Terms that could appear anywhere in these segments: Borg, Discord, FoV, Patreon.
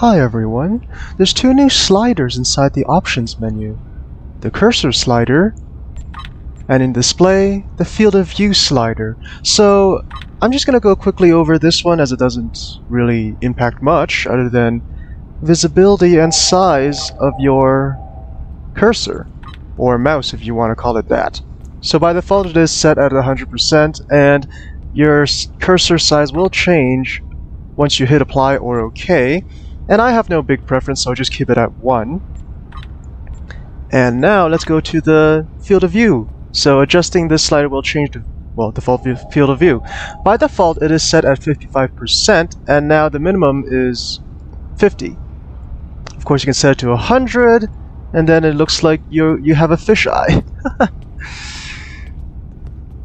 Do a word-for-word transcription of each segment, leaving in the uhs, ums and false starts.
Hi everyone, there's two new sliders inside the options menu. The cursor slider, and in display, the field of view slider. So I'm just gonna go quickly over this one as it doesn't really impact much other than visibility and size of your cursor, or mouse if you want to call it that. So by default it is set at one hundred percent and your cursor size will change once you hit apply or OK, and I have no big preference, so I'll just keep it at one. And now let's go to the field of view. So adjusting this slider will change the well default view, field of view. By default it is set at fifty-five percent and now the minimum is fifty. Of course you can set it to one hundred and then it looks like you you have a fisheye.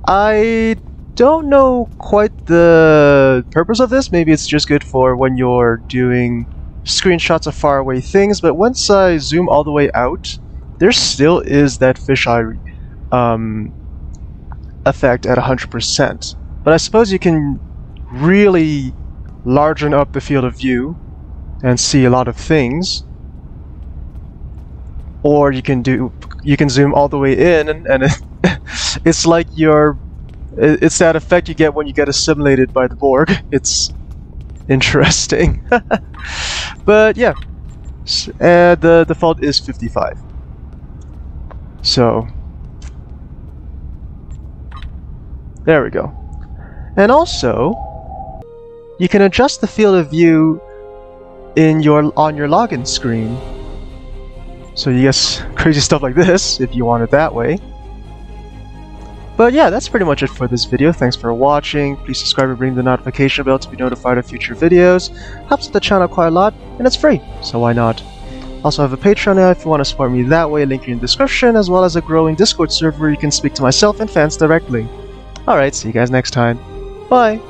I don't know quite the purpose of this. Maybe it's just good for when you're doing screenshots of faraway things, but once I zoom all the way out, there still is that fisheye um, effect at one hundred percent. But I suppose you can really largen up the field of view and see a lot of things, or you can do you can zoom all the way in, and, and it, it's like you're it's that effect you get when you get assimilated by the Borg. It's interesting. But yeah, uh, the default is fifty-five. So there we go. And also, you can adjust the field of view in your on your login screen. So you get crazy stuff like this if you want it that way. But yeah, that's pretty much it for this video. Thanks for watching. Please subscribe and ring the notification bell to be notified of future videos. Helps the channel quite a lot, and it's free, so why not? Also have a Patreon now if you want to support me that way, link in the description, as well as a growing Discord server where you can speak to myself and fans directly. Alright, see you guys next time. Bye!